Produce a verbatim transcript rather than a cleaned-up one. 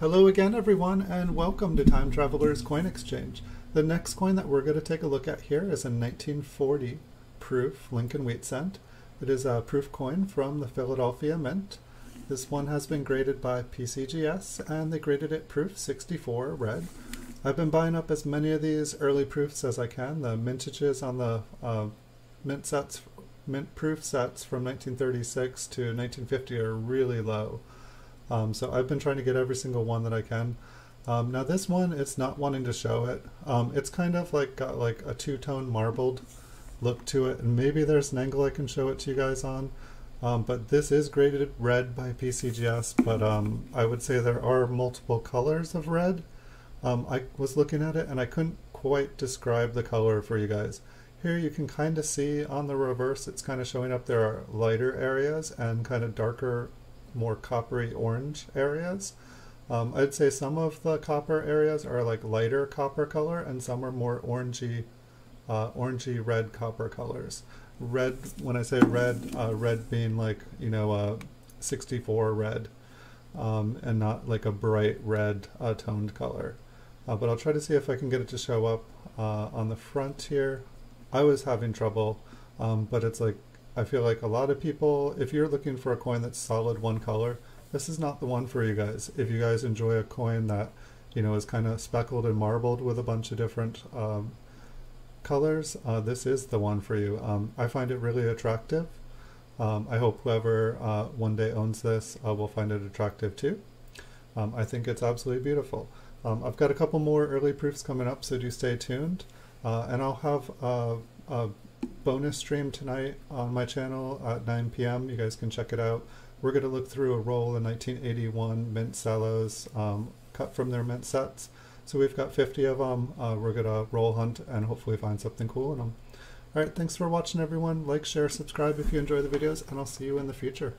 Hello again everyone, and welcome to Time Traveler's Coin Exchange. The next coin that we're going to take a look at here is a nineteen forty proof Lincoln Wheat Cent. It is a proof coin from the Philadelphia Mint. This one has been graded by P C G S, and they graded it proof sixty-four red. I've been buying up as many of these early proofs as I can. The mintages on the uh, mint sets, mint proof sets from nineteen thirty-six to nineteen fifty are really low. Um, so I've been trying to get every single one that I can. Um, now this one, it's not wanting to show it. Um, it's kind of like got like a two-tone marbled look to it, and maybe there's an angle I can show it to you guys on. Um, but this is graded red by P C G S, but um, I would say there are multiple colors of red. Um, I was looking at it and I couldn't quite describe the color for you guys. Here you can kind of see on the reverse, it's kind of showing up there are lighter areas and kind of darker, more coppery orange areas. Um, I'd say some of the copper areas are like lighter copper color, and some are more orangey, uh, orangey red copper colors. Red, when I say red, uh, red being like, you know, uh, sixty-four red, um, and not like a bright red uh, toned color. Uh, but I'll try to see if I can get it to show up uh, on the front here. I was having trouble, um, but it's like, I feel like a lot of people, if you're looking for a coin that's solid one color, this is not the one for you guys. If you guys enjoy a coin that, you know, is kind of speckled and marbled with a bunch of different um, colors, uh, this is the one for you. Um, I find it really attractive. Um, I hope whoever uh, one day owns this uh, will find it attractive too. Um, I think it's absolutely beautiful. Um, I've got a couple more early proofs coming up, so do stay tuned. Uh, and I'll have a, a bonus stream tonight on my channel at nine P M You guys can check it out. We're going to look through a roll of nineteen eighty-one mint cellos um, cut from their mint sets. So we've got fifty of them. Uh, we're going to roll hunt and hopefully find something cool in them. Alright, thanks for watching everyone. Like, share, subscribe if you enjoy the videos, and I'll see you in the future.